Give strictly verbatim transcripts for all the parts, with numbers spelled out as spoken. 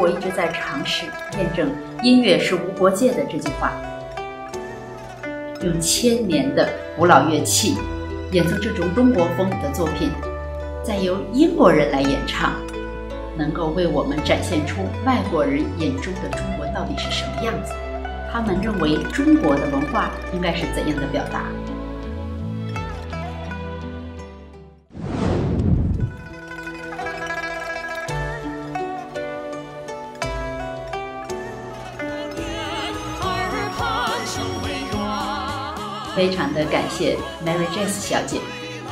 我一直在尝试验证“音乐是无国界的”这句话。用千年的古老乐器演奏这种中国风的作品，再由英国人来演唱，能够为我们展现出外国人眼中的中国到底是什么样子，他们认为中国的文化应该是怎样的表达。非常的感谢 Mary Jess 小姐，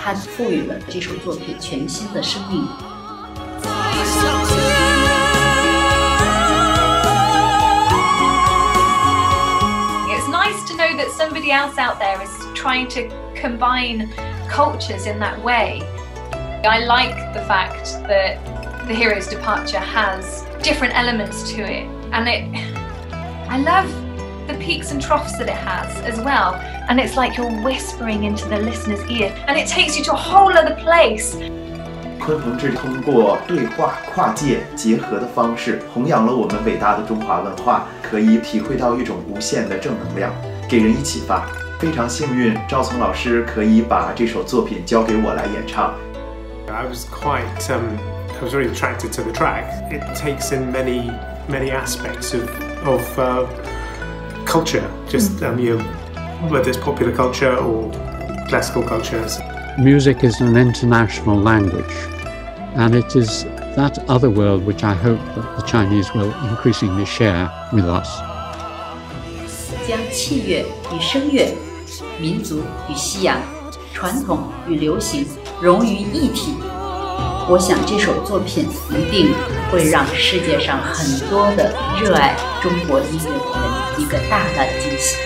她赋予了这首作品全新的生命。It's nice to know that somebody else out there is trying to combine cultures in that way. I like the fact that The Hero's Departure has different elements to it, and it, I love. The peaks and troughs that it has as well, and it's like you're whispering into the listener's ear, and it takes you to a whole other place. 鲲鹏志通过对话跨界结合的方式，弘扬了我们伟大的中华文化，可以体会到一种无限的正能量，给人以启发。非常幸运，赵丛老师可以把这首作品交给我来演唱。I was quite, um, I was very attracted to the track. It takes in many, many aspects of, of. Uh, Culture, just um, you know, whether it's popular culture or classical cultures. Music is an international language, and it is that other world which I hope that the Chinese will increasingly share with us. 将器乐与声乐、民族与西洋、传统与流行融于一体，我想这首作品一定会让世界上很多的热爱中国音乐的人一个大大的惊喜。